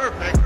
Perfect.